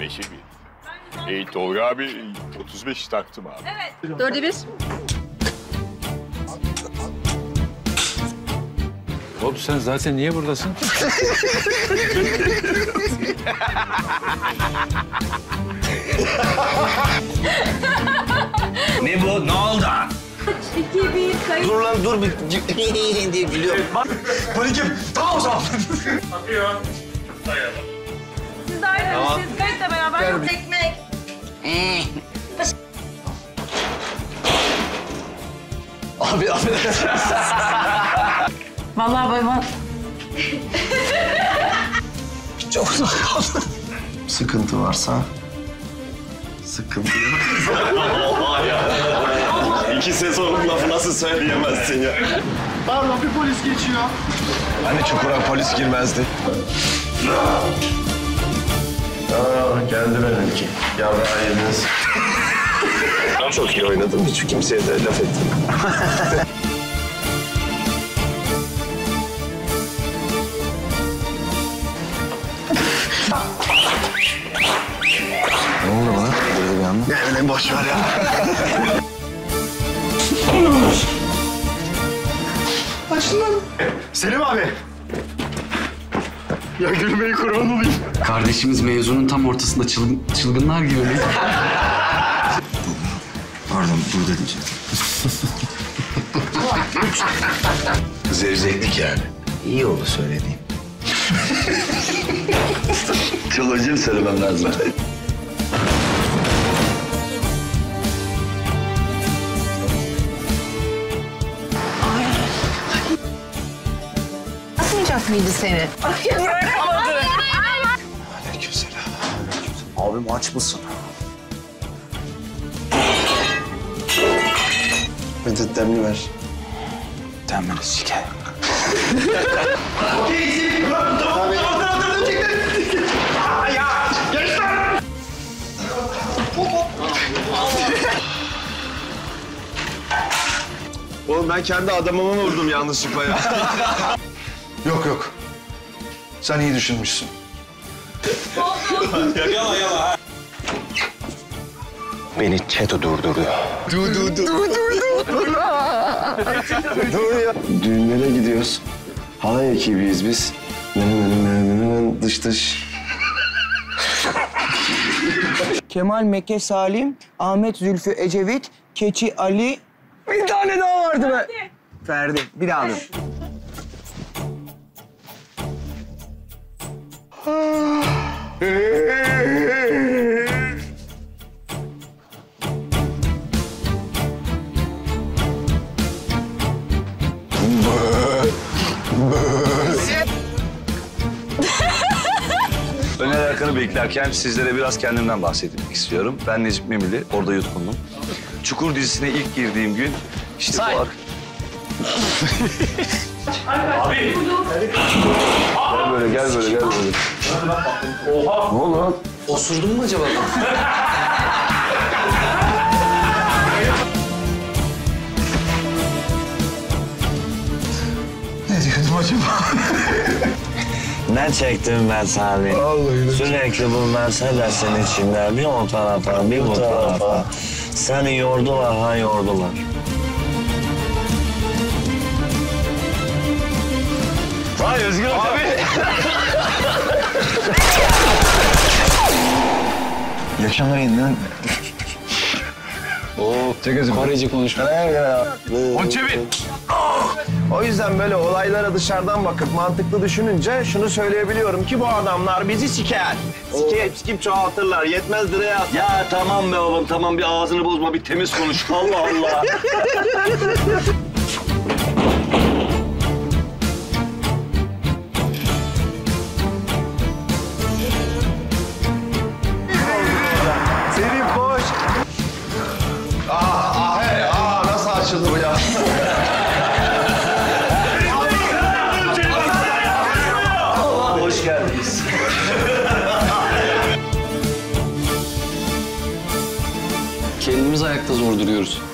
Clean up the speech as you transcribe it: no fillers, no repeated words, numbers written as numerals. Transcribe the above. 35'e bir. Tolga abi 35 taktım abi. Evet. 4'e 1. Oğlum sen zaten niye buradasın? Ne bu? Ne oldu? İki, bir, kayıt. Dur lan dur bir diye gülüyorum. Panikim tamam sağ ol. Bakıyor. Siz de ayrılmışsınız. Kayıtla beraber yok ekmek. Abi affedersiniz. Vallahi bayman. Çok zor kaldı. Sıkıntı varsa... Sıkıntı yok. Allah ya. İki sezonun lafı nasıl söyleyemezsin ya? Pardon, bir polis geçiyor. Hani Çukur'a polis girmezdi? Aa, geldi benimki. Ya hayırlısı. Çok iyi oynadım. Hiç kimseye de laf ettim. Ne oldu bana? Böyle bir anda. Ne bileyim, boş ver ya. Açın lan. Selim abi. Ya gülmeyi kurban olayım. Kardeşimiz mevzunun tam ortasında çılgınlar gibi. Pardon, burada diyeceğim. Zevzeklik yani. İyi oldu söylediğim. Çok acil söylemem lazım. Atmayacak mıydı seni? Ay bırakamadı. Aleykümselam. Aleykümselam. Abim aç mısın? Medet demli ver. Demli şeker. Oğlum ben kendi adamımı vurdum yanlışlıkla ya. Yok yok. Sen iyi düşünmüşsün. Yakala yakala. Beni çeto durdurdu. Dur. Dur ya. Düğünlere gidiyoruz. Halay ekibiyiz biz. Dış. Kemal Mekke Salim, Ahmet Zülfü Ecevit, Keçi Ali. Bir tane daha vardı be. Ferdi. Bir daha mı? Öner Erkan'ı beklerken sizlere biraz kendimden bahsetmek istiyorum. Ben Necip Memili, orada yutkundum. Çukur dizisine ilk girdiğim gün... işte say. Bu abi! Gel böyle. Oha! Ne oldu lan? Osurdun mu acaba? Ne diyordum acaba? Ne çektim ben Sami? Sürekli bunlar seversin içimden. Bir o tarafa, bir bu tarafa. Seni yordular, ha yordular. Vay Özgür O'Çevin. İyi akşamlar yeniden. Koreci konuşma. O'Çevin. O yüzden böyle olaylara dışarıdan bakıp mantıklı düşününce şunu söyleyebiliyorum ki bu adamlar bizi siker. Sikip çoğaltırlar, yetmez direğe atar. Ya tamam be oğlum, tamam bir ağzını bozma, bir temiz konuş. Allah Allah. Kendimiz ayakta zor duruyoruz.